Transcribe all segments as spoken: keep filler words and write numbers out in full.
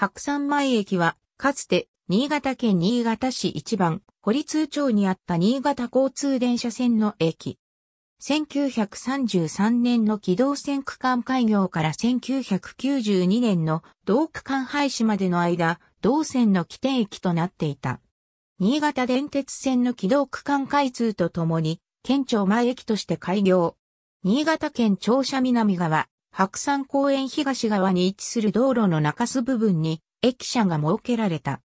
白山前駅は、かつて、新潟県新潟市一番、堀通町にあった新潟交通電車線の駅。せんきゅうひゃくさんじゅうさんねんの軌道線区間開業からせんきゅうひゃくきゅうじゅうにねんの同区間廃止までの間、同線の起点駅となっていた。新潟電鉄線の軌道区間開通とともに、県庁前駅として開業。新潟県庁舎南側、白山公園東側に位置する道路の中州部分に、駅舎が設けられた。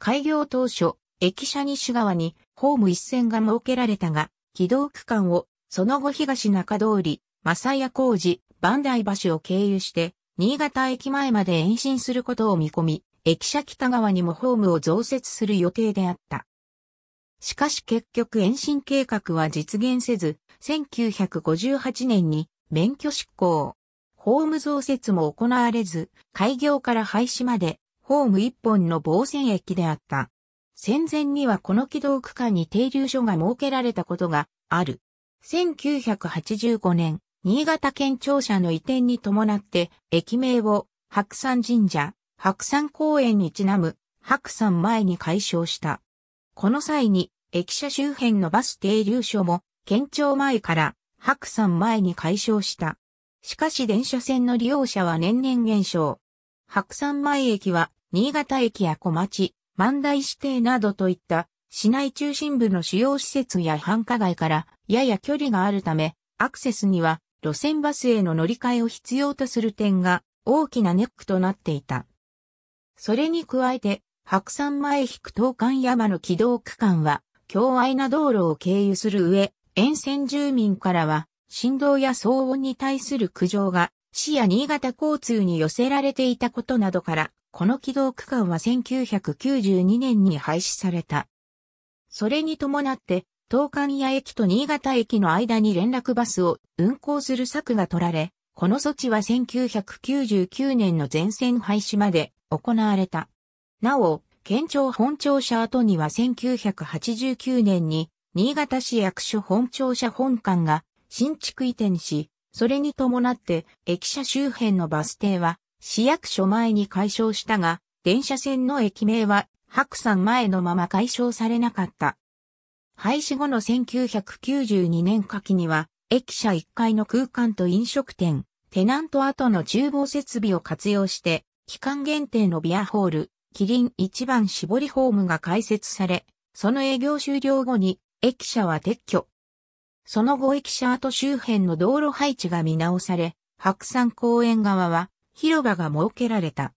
開業当初、駅舎西側に、ホーム一線が設けられたが、軌道区間を、その後東中通り、正谷小路、磐梯橋を経由して、新潟駅前まで延伸することを見込み、駅舎北側にもホームを増設する予定であった。しかし結局延伸計画は実現せず、せんきゅうひゃくごじゅうはちねんに免許執行。ホーム増設も行われず、開業から廃止まで、ホーム一本の傍線駅であった。戦前にはこの軌道区間に停留所が設けられたことがある。せんきゅうひゃくはちじゅうごねん、新潟県庁舎の移転に伴って、駅名を白山神社、白山公園にちなむ白山前に改称した。この際に、駅舎周辺のバス停留所も、県庁前から白山前に改称した。しかし電車線の利用者は年々減少。白山前駅は、新潟駅や小町、万代支店などといった、市内中心部の主要施設や繁華街からやや距離があるため、アクセスには路線バスへの乗り換えを必要とする点が大きなネックとなっていた。それに加えて、白山前引く東関山の軌道区間は、狭隘な道路を経由する上、沿線住民からは、振動や騒音に対する苦情が、市や新潟交通に寄せられていたことなどから、この軌道区間はせんきゅうひゃくきゅうじゅうにねんに廃止された。それに伴って、東関屋駅と新潟駅の間に連絡バスを運行する策が取られ、この措置はせんきゅうひゃくきゅうじゅうきゅうねんの全線廃止まで行われた。なお、県庁本庁舎跡にはせんきゅうひゃくはちじゅうきゅうねんに新潟市役所本庁舎本館が新築移転し、それに伴って駅舎周辺のバス停は市役所前に改称したが、電車線の駅名は白山前のまま改称されなかった。廃止後のせんきゅうひゃくきゅうじゅうにねん夏季には、駅舎いっかいの空間と飲食店、テナント跡の厨房設備を活用して、期間限定のビアホール、キリン一番絞りホームが開設され、その営業終了後に、駅舎は撤去。その後駅舎跡周辺の道路配置が見直され、白山公園側は、広場が設けられた。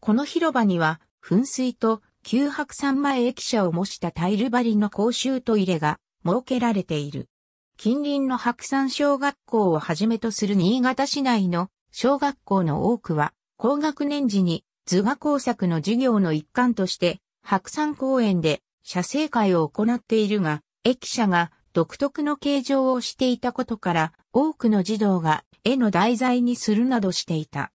この広場には、噴水と、旧白山前駅舎を模したタイル張りの公衆トイレが設けられている。近隣の白山小学校をはじめとする新潟市内の小学校の多くは、高学年時に図画工作の授業の一環として、白山公園で写生会を行っているが、駅舎が独特の形状をしていたことから、多くの児童が絵の題材にするなどしていた。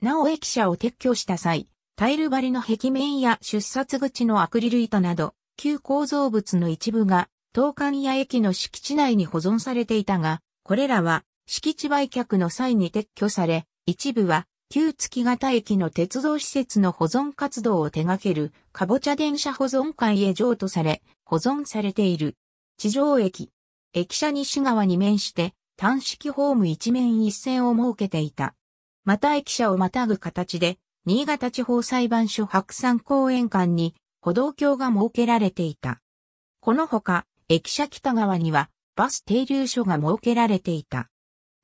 なお駅舎を撤去した際、タイル張りの壁面や出札口のアクリル板など、旧構造物の一部が、東関屋駅の敷地内に保存されていたが、これらは、敷地売却の際に撤去され、一部は、旧月形駅の鉄道施設の保存活動を手掛ける、かぼちゃ電車保存会へ譲渡され、保存されている。地上駅。駅舎西側に面して、単式ホーム一面一線を設けていた。また駅舎をまたぐ形で、新潟地方裁判所白山公園間に歩道橋が設けられていた。このほか、駅舎北側にはバス停留所が設けられていた。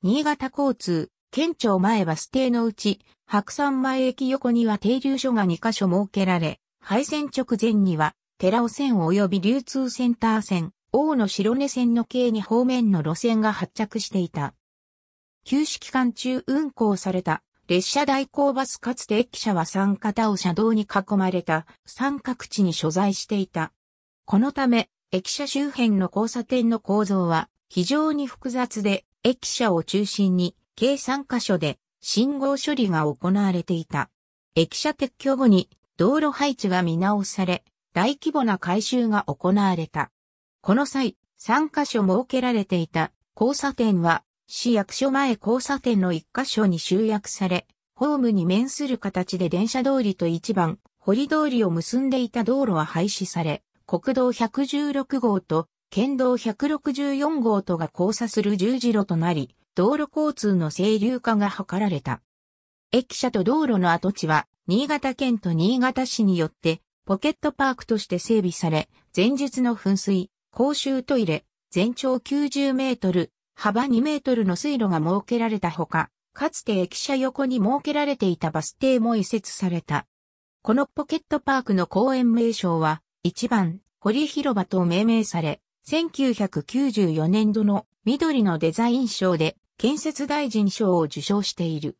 新潟交通、県庁前バス停のうち、白山前駅横には停留所がにかしょ設けられ、廃線直前には、寺尾線及び流通センター線、大野白根線の計に方面の路線が発着していた。休止期間中運行された。列車代行バスかつて駅舎は三方を車道に囲まれた三角地に所在していた。このため、駅舎周辺の交差点の構造は非常に複雑で、駅舎を中心に計さんかしょで信号処理が行われていた。駅舎撤去後に道路配置が見直され、大規模な改修が行われた。この際、さんかしょ設けられていた交差点は、市役所前交差点のいっかしょに集約され、ホームに面する形で電車通りと一番、堀通りを結んでいた道路は廃止され、国道ひゃくじゅうろくごうと県道ひゃくろくじゅうよんごうとが交差する十字路となり、道路交通の清流化が図られた。駅舎と道路の跡地は、新潟県と新潟市によって、ポケットパークとして整備され、前日の噴水、公衆トイレ、全長きゅうじゅうメートル、幅にメートルの水路が設けられたほか、かつて駅舎横に設けられていたバス停も移設された。このポケットパークの公園名称は、いちばん、堀広場と命名され、せんきゅうひゃくきゅうじゅうよねんどの緑のデザイン賞で建設大臣賞を受賞している。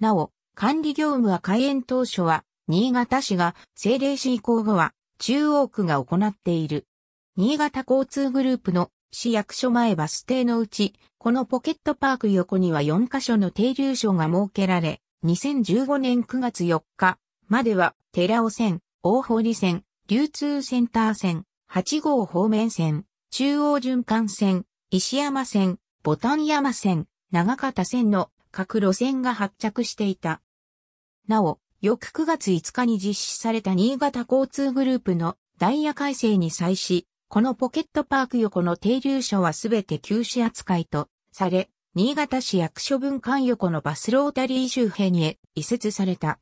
なお、管理業務は開園当初は、新潟市が政令市移行後は、中央区が行っている。新潟交通グループの市役所前バス停のうち、このポケットパーク横にはよんかしょの停留所が設けられ、にせんじゅうごねんくがつよっかまでは、寺尾線、大堀線、流通センター線、はちごうほうめんせん、中央循環線、石山線、牡丹山線、長方線の各路線が発着していた。なお、翌くがついつかに実施された新潟交通グループのダイヤ改正に際し、このポケットパーク横の停留所はすべて休止扱いとされ、新潟市役所分館横のバスロータリー周辺に移設された。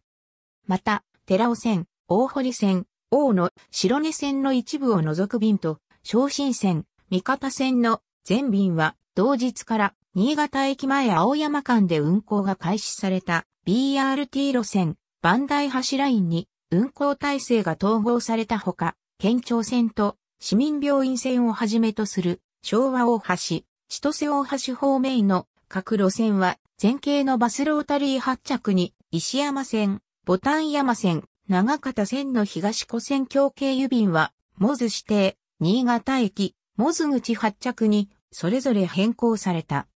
また、寺尾線、大堀線、大野、白根線の一部を除く便と、昇進線、三方線の全便は、同日から新潟駅前青山間で運行が開始された ビーアールティー 路線、磐梯橋ラインに運行体制が統合されたほか、県庁線と市民病院線をはじめとする昭和大橋、千歳大橋方面の各路線は全系のバスロータリー発着に石山線、牡丹山線、長方線の東湖線橋経由便は、モズ指定、新潟駅、モズ口発着にそれぞれ変更された。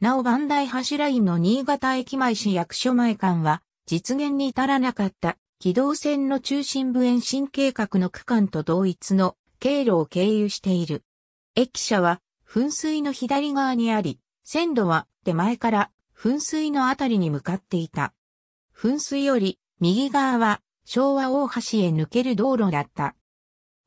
なお磐梯橋ラインの新潟駅前市役所前間は実現に至らなかった軌道線の中心部延伸計画の区間と同一の経路を経由している。駅舎は噴水の左側にあり、線路は手前から噴水のあたりに向かっていた。噴水より右側は昭和大橋へ抜ける道路だった。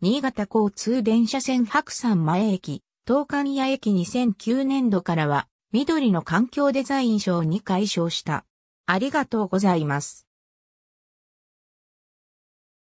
新潟交通電車線白山前駅、東関屋駅にせんきゅうねんどからは、緑の環境デザイン賞に改称した。ありがとうございます。